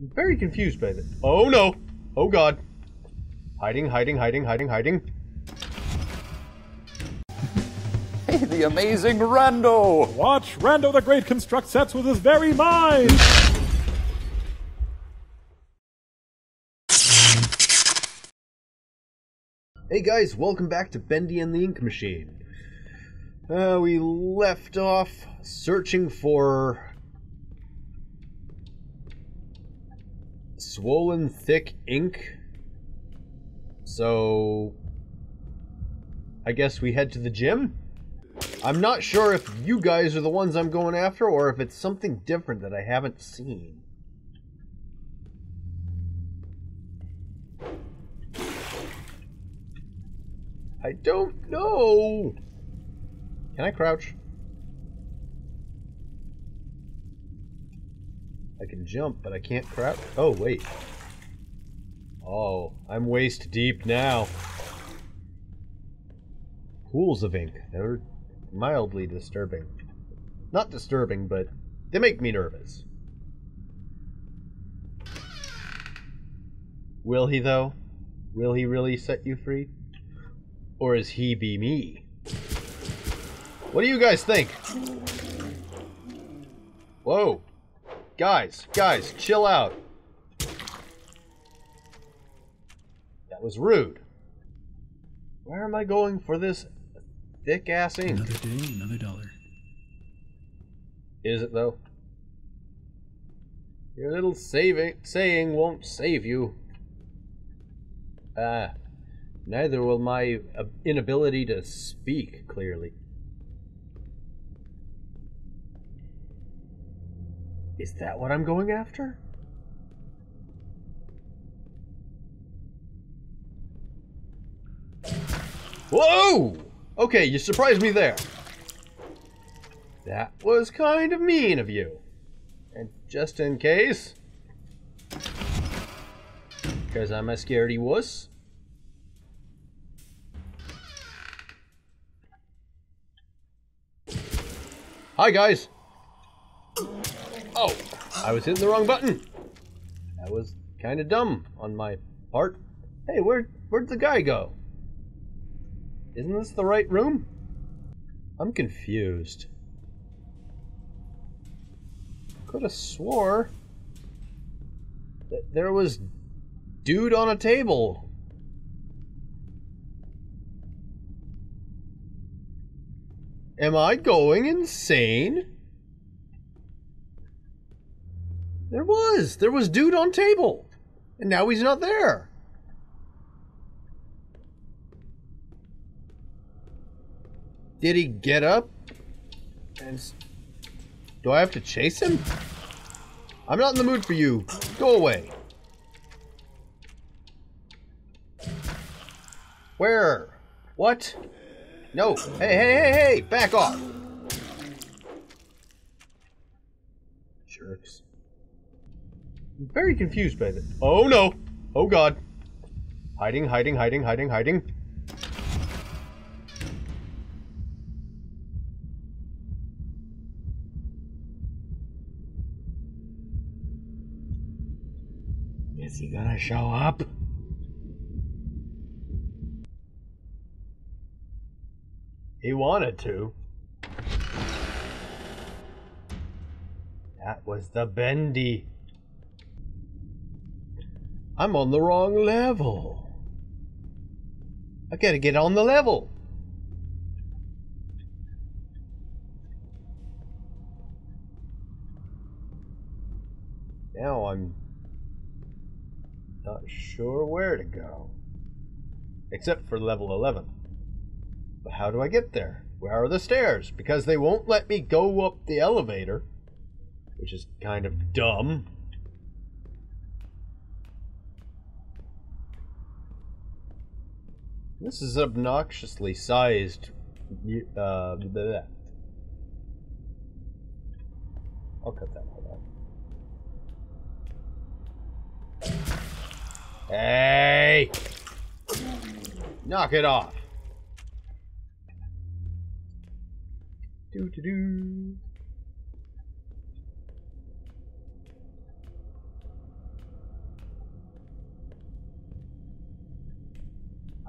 I'm very confused by this. Oh no! Oh god. Hiding, hiding, hiding, hiding, hiding. Hey, the amazing Rando! Watch Rando the Great construct sets with his very mind! Hey guys, welcome back to Bendy and the Ink Machine. We left off searching for swollen thick ink. So I guess we head to the gym. I'm not sure if you guys are the ones I'm going after or if it's something different that I haven't seen. I don't know. Can I crouch? I can jump, but I can't crouch. Oh, wait. Oh, I'm waist deep now. Pools of ink. They're mildly disturbing. Not disturbing, but they make me nervous. Will he, though? Will he really set you free? Or is he be me? What do you guys think? Whoa. Guys, chill out. That was rude. Where am I going for this thick-ass ink? Another day, another dollar. Is it, though? Your little saying won't save you. Neither will my inability to speak clearly. Is that what I'm going after? Whoa! Okay, you surprised me there. That was kind of mean of you. And just in case, because I'm a scaredy wuss. Hi, guys! Oh, I was hitting the wrong button! That was kind of dumb on my part. Hey, where'd the guy go? Isn't this the right room? I'm confused. Could have swore that there was dude on a table. Am I going insane? There was dude on table, and now he's not there. Did he get up? And do I have to chase him? I'm not in the mood for you. Go away. Where? What? No. Hey, back off. Jerks. I'm very confused by this. Oh no. Oh god. Hiding, hiding, hiding, hiding, hiding. Is he gonna show up? He wanted to. That was the Bendy. I'm on the wrong level. I gotta get on the level. Now I'm not sure where to go. Except for level 11. But how do I get there? Where are the stairs? Because they won't let me go up the elevator, which is kind of dumb. This is obnoxiously sized. I'll cut that one out. Hey! Knock it off.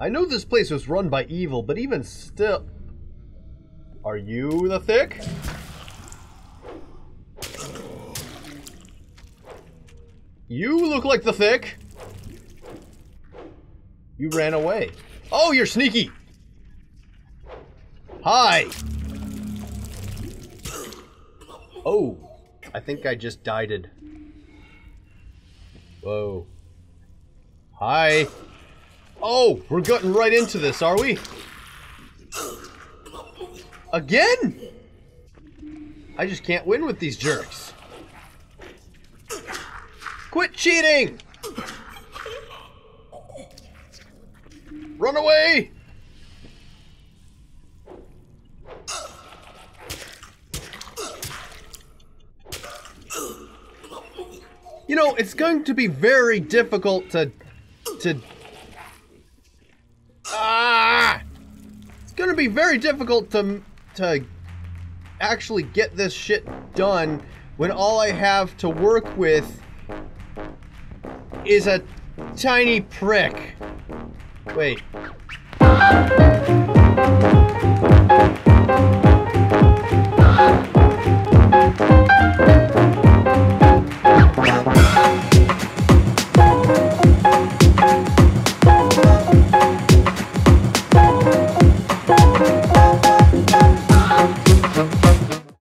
I know this place was run by evil, but even still... Are you the THICC? You look like the THICC. You ran away. Oh, you're sneaky. Hi. Oh, I think I just died. Whoa. Hi. Oh, we're getting right into this, are we? Again? I just can't win with these jerks. Quit cheating! Run away! You know, it's going to be very difficult to actually get this shit done when all I have to work with is a tiny prick. Wait.